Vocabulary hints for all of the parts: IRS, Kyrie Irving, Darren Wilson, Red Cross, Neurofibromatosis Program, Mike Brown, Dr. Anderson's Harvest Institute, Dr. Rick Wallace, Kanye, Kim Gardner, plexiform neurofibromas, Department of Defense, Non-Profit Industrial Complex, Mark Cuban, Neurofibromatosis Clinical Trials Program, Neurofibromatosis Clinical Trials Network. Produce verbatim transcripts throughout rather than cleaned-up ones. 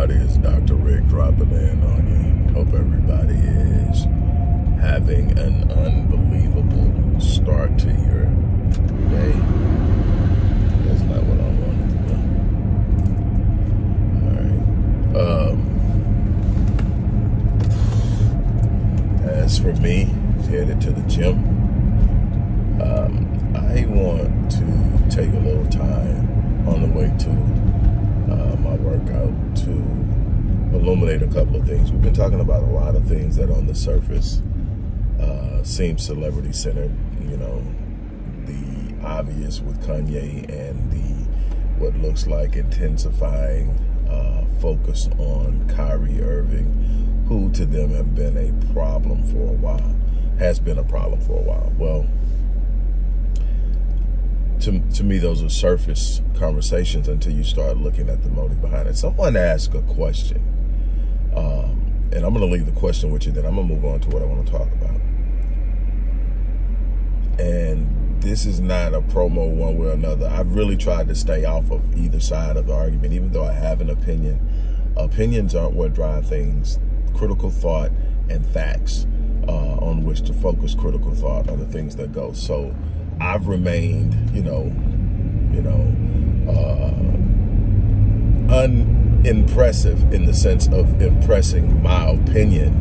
everybody. It's Doctor Rick dropping in on you. Hope everybody is having an unbelievable start to your day. That's not what I wanted to do. All right. Um, as for me, headed to the gym. Um, I want to take a little time on the way to Uh, my workout to illuminate a couple of things. We've been talking about a lot of things that on the surface uh, seem celebrity-centered. You know, the obvious with Kanye and the what looks like intensifying uh, focus on Kyrie Irving, who to them have been a problem for a while, has been a problem for a while. Well, To, to me, those are surface conversations until you start looking at the motive behind it. Someone asked a question, um, and I'm going to leave the question with you, then I'm going to move on to what I want to talk about. And this is not a promo one way or another. I've really tried to stay off of either side of the argument, even though I have an opinion. Opinions aren't what drive things. Critical thought and facts uh, on which to focus critical thought are the things that go. So I've remained, you know, you know, uh, unimpressive in the sense of impressing my opinion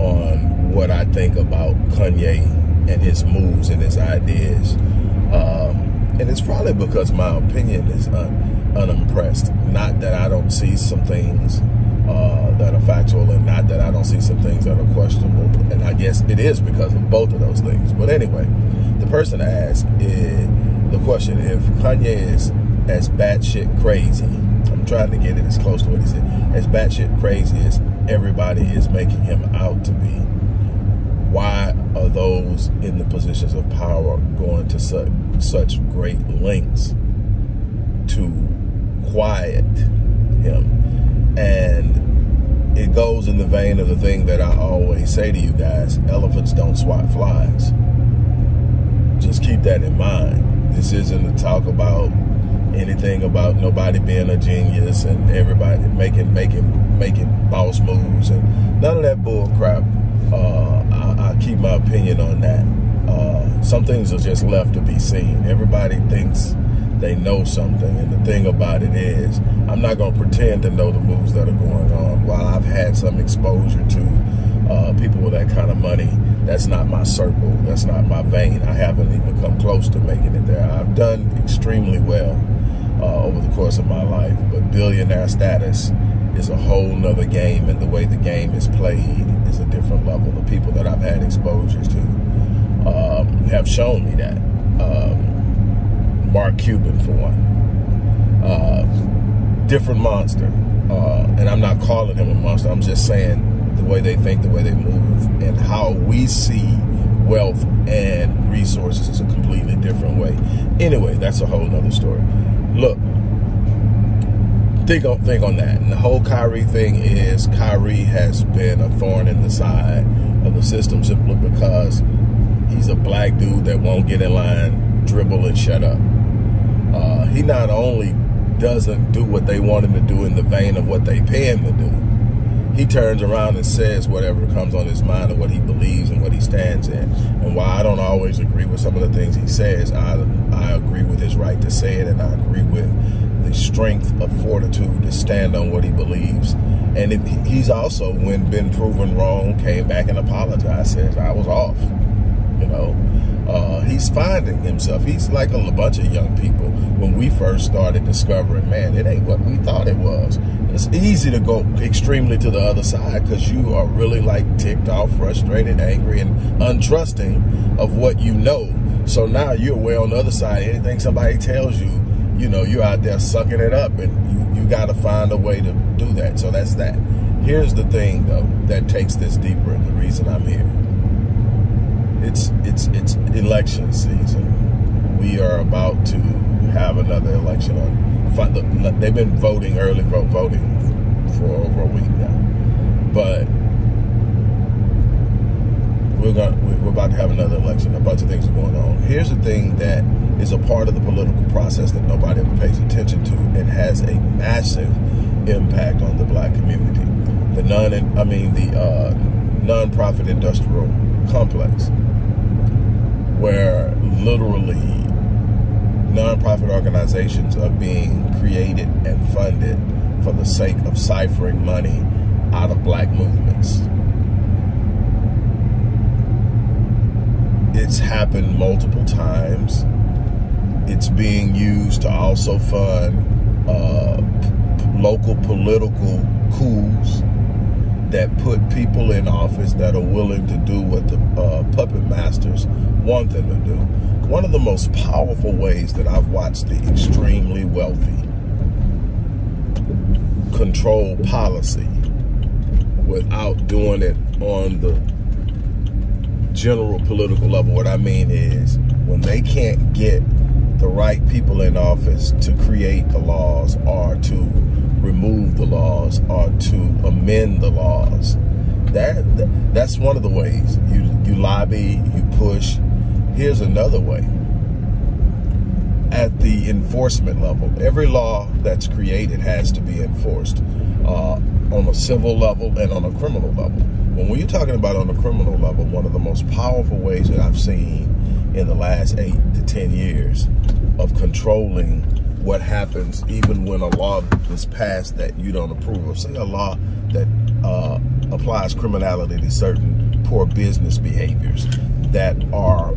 on what I think about Kanye and his moves and his ideas. Um, and it's probably because my opinion is un unimpressed. Not that I don't see some things uh, that are factual, and not that I don't see some things that are questionable. And I guess it is because of both of those things. But anyway, the person asked is the question: if Kanye is as batshit crazy, I'm trying to get it as close to what he said, as batshit crazy as everybody is making him out to be, why are those in the positions of power going to such such great lengths to quiet him? And it goes in the vein of the thing that I always say to you guys: elephants don't swat flies. Just keep that in mind. This isn't a talk about anything about nobody being a genius and everybody making making making boss moves and none of that bull crap. Uh, I, I keep my opinion on that. Uh, some things are just left to be seen. Everybody thinks they know something, and the thing about it is, I'm not going to pretend to know the moves that are going on. While I've had some exposure to uh, people with that kind of money, that's not my circle. That's not my vein. I haven't even come close to making it there. I've done extremely well uh, over the course of my life, but billionaire status is a whole nother game, and the way the game is played is a different level. The people that I've had exposures to um, have shown me that. Um, Mark Cuban, for one. Uh, different monster. Uh, and I'm not calling him a monster. I'm just saying the way they think, the way they move, and how we see wealth and resources is a completely different way. Anyway, that's a whole nother story. Look, think on, think on that. And the whole Kyrie thing is, Kyrie has been a thorn in the side of the system simply because he's a black dude that won't get in line, dribble, and shut up. Uh, he not only doesn't do what they want him to do in the vein of what they pay him to do, he turns around and says whatever comes on his mind and what he believes and what he stands in. And while I don't always agree with some of the things he says, I, I agree with his right to say it, and I agree with the strength of fortitude to stand on what he believes. And it, he's also, when been proven wrong, came back and apologized, says, I was off. You know, uh, he's finding himself. He's like a bunch of young people when we first started discovering, man, it ain't what we thought it was. And it's easy to go extremely to the other side because you are really like ticked off, frustrated, angry, and untrusting of what you know. So now you're way on the other side. Anything somebody tells you, you know, you're out there sucking it up, and you, you got to find a way to do that. So that's that. Here's the thing, though, that takes this deeper, and the reason I'm here. It's, it's, it's election season. We are about to have another election. On. They've been voting early for voting for over a week now. But we're, gonna, we're about to have another election. A bunch of things are going on. Here's the thing that is a part of the political process that nobody ever pays attention to. It has a massive impact on the black community. The non, I mean the uh, nonprofit industrial complex, where literally nonprofit organizations are being created and funded for the sake of siphoning money out of black movements. It's happened multiple times. It's being used to also fund uh, local political coups that put people in office that are willing to do what the uh, puppet masters want them to do. One of the most powerful ways that I've watched the extremely wealthy control policy without doing it on the general political level, what I mean is when they can't get the right people in office to create the laws or to remove the laws or to amend the laws, that that's one of the ways. You, you lobby, you push. Here's another way. At the enforcement level, every law that's created has to be enforced uh, on a civil level and on a criminal level. When we're talking about on a criminal level, one of the most powerful ways that I've seen in the last eight to ten years of controlling what happens even when a law is passed that you don't approve of, say a law that uh, applies criminality to certain poor business behaviors that are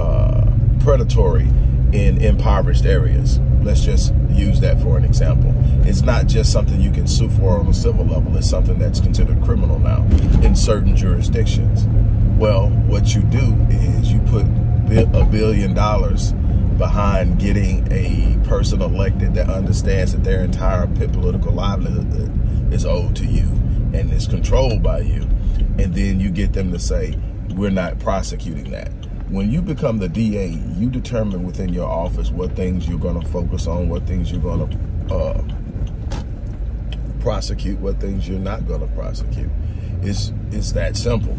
uh, predatory in impoverished areas. Let's just use that for an example. It's not just something you can sue for on a civil level, it's something that's considered criminal now in certain jurisdictions. Well, what you do is you put a billion dollars behind getting a person elected that understands that their entire political livelihood is owed to you and is controlled by you. And then you get them to say, we're not prosecuting that. When you become the D A, you determine within your office what things you're going to focus on, what things you're going to uh, prosecute, what things you're not going to prosecute. It's, it's that simple.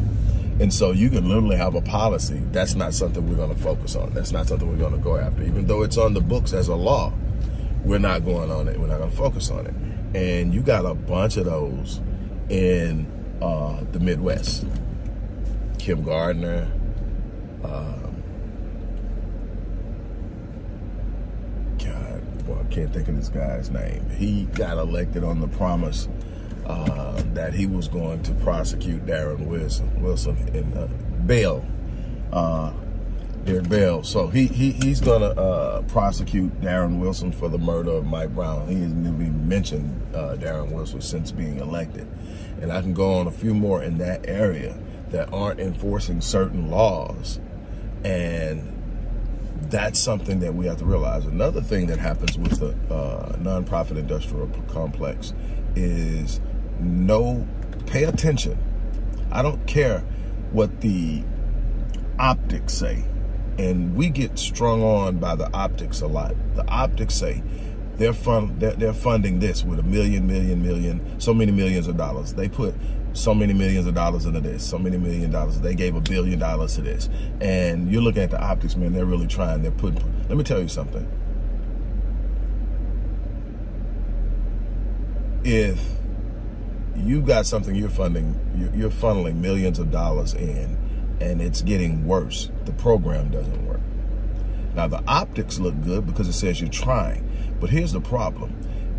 And so you can literally have a policy. That's not something we're going to focus on. That's not something we're going to go after. Even though it's on the books as a law, we're not going on it. We're not going to focus on it. And you got a bunch of those in uh, the Midwest. Kim Gardner, um, God, well, I can't think of this guy's name. He got elected on the promise Uh, that he was going to prosecute Darren Wilson, Wilson in uh, bail, uh, their bail. So he, he he's going to uh, prosecute Darren Wilson for the murder of Mike Brown. He hasn't even mentioned uh, Darren Wilson since being elected. And I can go on a few more in that area that aren't enforcing certain laws. And that's something that we have to realize. Another thing that happens with the uh, nonprofit industrial complex is no, pay attention. I don't care what the optics say. And we get strung on by the optics a lot. The optics say they're, fund, they're, they're funding this with a million, million, million, so many millions of dollars. They put so many millions of dollars into this, so many million dollars. They gave a billion dollars to this. And you're looking at the optics, man, they're really trying. They're putting, let me tell you something. If you got something you're funding, you're funneling millions of dollars in, and it's getting worse, the program doesn't work. Now, the optics look good because it says you're trying, but here's the problem.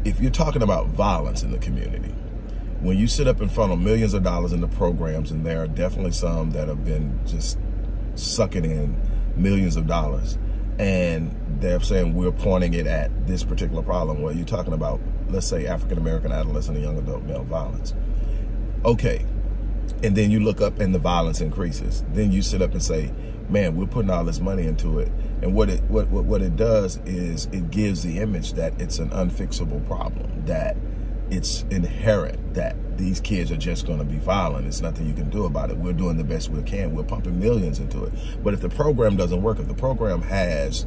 If you're talking about violence in the community, when you sit up and funnel millions of dollars into programs, and there are definitely some that have been just sucking in millions of dollars, and they're saying we're pointing it at this particular problem, well, you're talking about, let's say, African-American adolescent and young adult male violence. Okay, and then you look up and the violence increases. Then you sit up and say, man, we're putting all this money into it. And what it, what, what, what it does is it gives the image that it's an unfixable problem, that it's inherent, that these kids are just gonna be violent. It's nothing you can do about it. We're doing the best we can. We're pumping millions into it. But if the program doesn't work, if the program has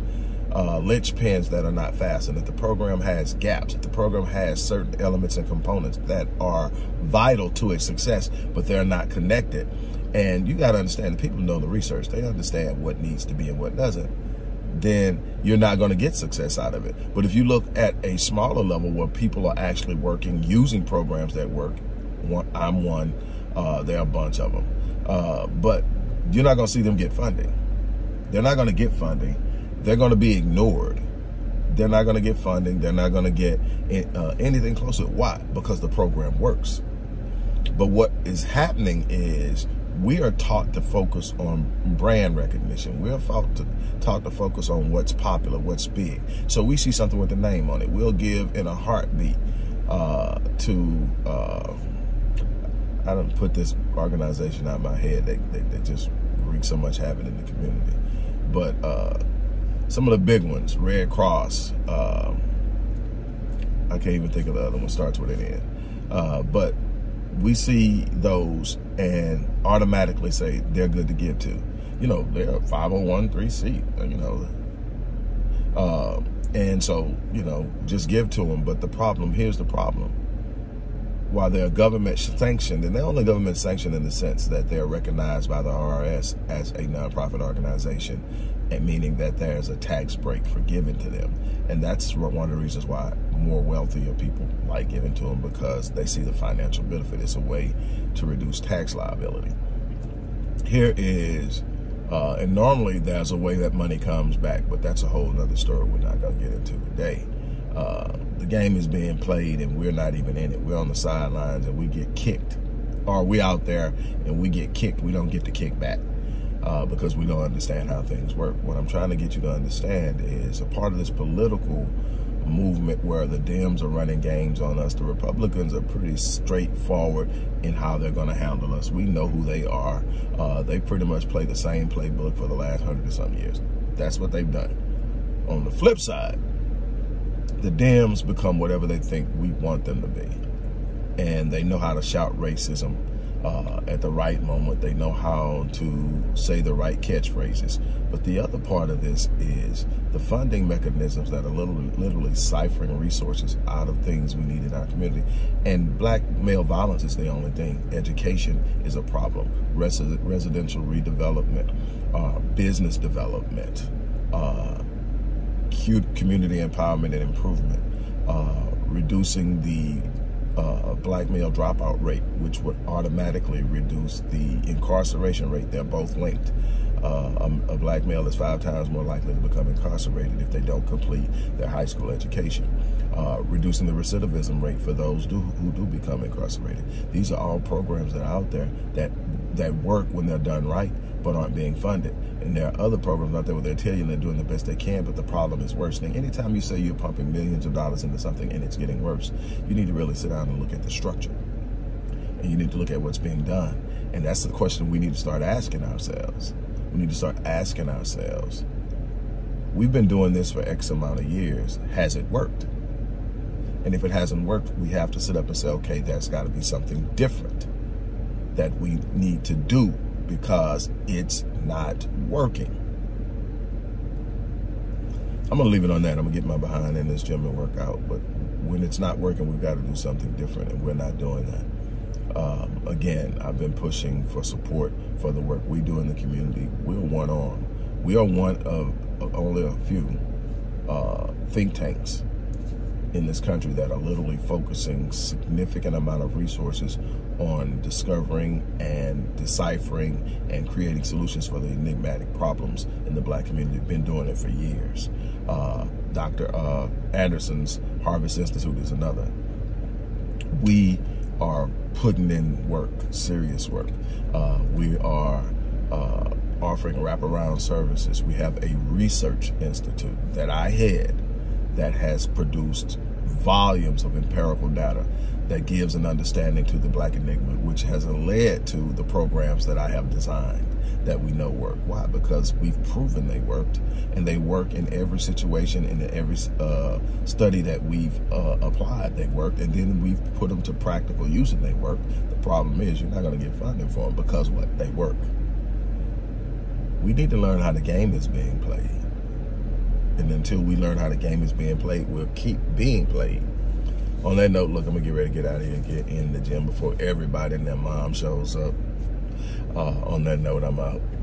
Uh, linchpins that are not fastened, if the program has gaps, if the program has certain elements and components that are vital to its success, but they're not connected. And you got to understand, the people know the research. They understand what needs to be and what doesn't. then you're not going to get success out of it. But if you look at a smaller level where people are actually working, using programs that work, one, I'm one, uh, there are a bunch of them. Uh, but you're not going to see them get funding. They're not going to get funding. They're going to be ignored. They're not going to get funding. They're not going to get uh, anything closer. Why? Because the program works. But what is happening is we are taught to focus on brand recognition. We're taught to, taught to focus on what's popular, what's big. So we see something with a name on it. We'll give in a heartbeat uh, to, uh, I don't put this organization out of my head. They, they, they just wreak so much havoc in the community. But uh, some of the big ones, Red Cross. Um, I can't even think of the other one. Starts with an N. Uh, but we see those and automatically say they're good to give to. You know, they're five oh one three C, you know. Uh, and so, you know, just give to them. But the problem, here's the problem. While they're government sanctioned, and they're only government sanctioned in the sense that they're recognized by the I R S as a nonprofit organization, and meaning that there's a tax break for giving to them. And that's one of the reasons why more wealthier people like giving to them, because they see the financial benefit. It's a way to reduce tax liability. Here is, uh, and normally there's a way that money comes back, but that's a whole nother story we're not gonna get into today. Uh, the game is being played and we're not even in it. We're on the sidelines and we get kicked, or we out there and we get kicked. We don't get the kick back. Uh, because we don't understand how things work. What I'm trying to get you to understand is a part of this political movement where the Dems are running games on us. The Republicans are pretty straightforward in how they're going to handle us. We know who they are. Uh, they pretty much play the same playbook for the last hundred or some years. That's what they've done. On the flip side, the Dems become whatever they think we want them to be. And they know how to shout racism Uh, at the right moment. They know how to say the right catchphrases. But the other part of this is the funding mechanisms that are literally, literally siphoning resources out of things we need in our community. And black male violence is the only thing. Education is a problem. Res residential redevelopment, uh, business development, uh, community empowerment and improvement, uh, reducing the Uh, black male dropout rate, which would automatically reduce the incarceration rate. They're both linked. Uh, a, a black male is five times more likely to become incarcerated if they don't complete their high school education. Uh, reducing the recidivism rate for those do, who do become incarcerated. These are all programs that are out there that that work when they're done right, but aren't being funded. And there are other programs out there where they're telling you they're doing the best they can, but the problem is worsening. Anytime you say you're pumping millions of dollars into something and it's getting worse, you need to really sit down and look at the structure. And you need to look at what's being done. And that's the question we need to start asking ourselves. We need to start asking ourselves, we've been doing this for X amount of years. Has it worked? And if it hasn't worked, we have to sit up and say, okay, there's got to be something different that we need to do, because it's not working. I'm gonna leave it on that. I'm gonna get my behind in this gym and work out, but when it's not working, we've got to do something different, and we're not doing that. Um, again, I've been pushing for support for the work we do in the community. We're one on. We are one of, of only a few uh, think tanks in this country that are literally focusing significant amount of resources on discovering and deciphering and creating solutions for the enigmatic problems in the black community. Been doing it for years. Uh, Doctor Uh, Anderson's Harvest Institute is another. We are putting in work, serious work. Uh, we are uh, offering wraparound services. We have a research institute that I head that has produced volumes of empirical data that gives an understanding to the black enigma, which has led to the programs that I have designed that we know work. Why? Because we've proven they worked, and they work in every situation, in every uh, study that we've uh, applied. They worked, and then we've put them to practical use and they work. The problem is you're not gonna get funding for them because what? They work. We need to learn how the game is being played. And until we learn how the game is being played, we'll keep being played. On that note, look, I'm gonna get ready to get out of here and get in the gym before everybody and their mom shows up. Uh, on that note, I'm out.